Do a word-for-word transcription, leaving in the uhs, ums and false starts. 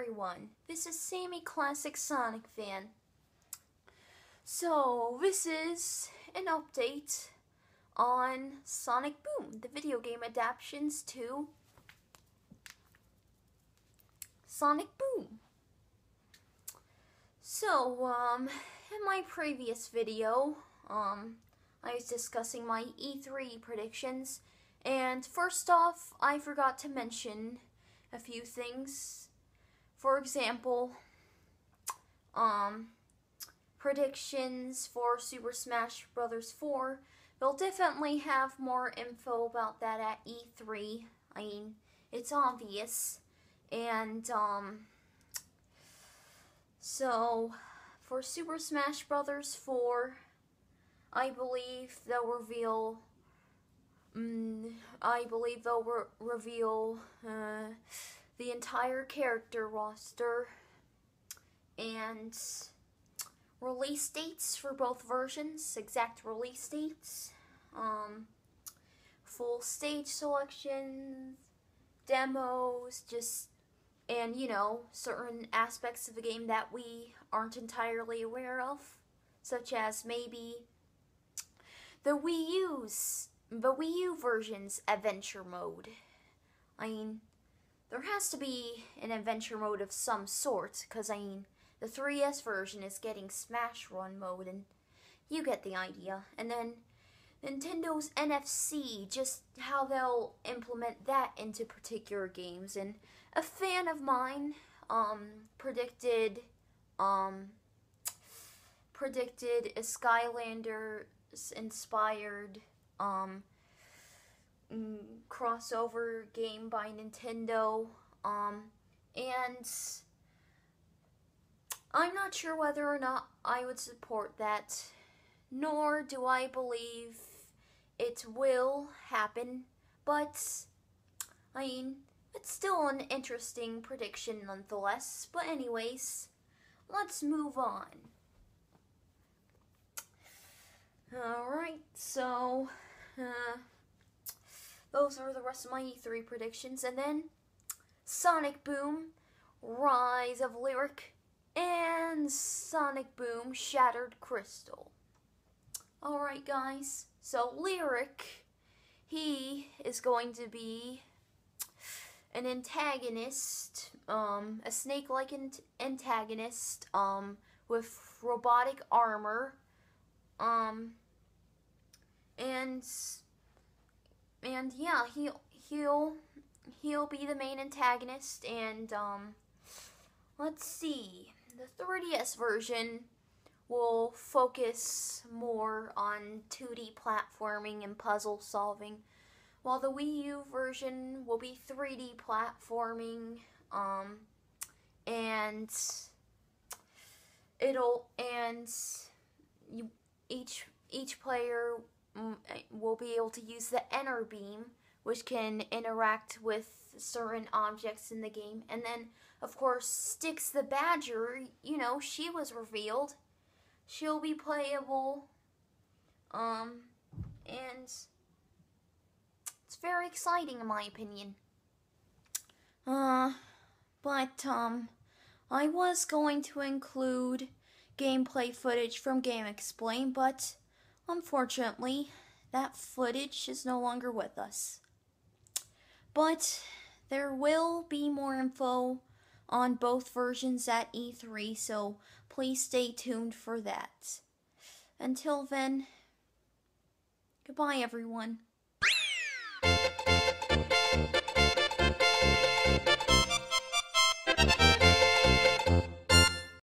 everyone, this is Sammy classic Sonic fan. So this is an update on Sonic Boom, the video game adaptations to Sonic Boom. So um, in my previous video, um, I was discussing my E three predictions, and first off, I forgot to mention a few things. For example, um, predictions for Super Smash Bros. four. They'll definitely have more info about that at E three. I mean, it's obvious. And, um, so, for Super Smash Bros. four, I believe they'll reveal, um, I believe they'll re reveal, uh, the entire character roster, and release dates for both versions, exact release dates, um, full stage selections, demos, just, and, you know, certain aspects of the game that we aren't entirely aware of, such as maybe the Wii U's, the Wii U version's adventure mode. I mean, there has to be an adventure mode of some sort, because, I mean, the three S version is getting Smash Run mode, and you get the idea. And then Nintendo's N F C, just how they'll implement that into particular games. And a fan of mine um, predicted um, predicted a Skylanders-inspired um, crossover game by Nintendo, um, and I'm not sure whether or not I would support that, nor do I believe it will happen, but, I mean, it's still an interesting prediction nonetheless. But anyways, let's move on. Alright, so, uh, those are the rest of my E three predictions, and then Sonic Boom, Rise of Lyric, and Sonic Boom, Shattered Crystal. Alright guys, so Lyric, he is going to be an antagonist, um, a snake-like antagonist, um, with robotic armor, um, and, and yeah, he, he'll, he'll be the main antagonist, and, um, let's see. The three D S version will focus more on two D platforming and puzzle solving, while the Wii U version will be three D platforming, um, and it'll, and you, each, each player will be able to use the Enerbeam, which can interact with certain objects in the game. And then, of course, Sticks the Badger, you know, she was revealed. She'll be playable, um, and it's very exciting in my opinion. Uh, but, um, I was going to include gameplay footage from GameXplain, but unfortunately, that footage is no longer with us. But there will be more info on both versions at E three, so please stay tuned for that. Until then, goodbye everyone.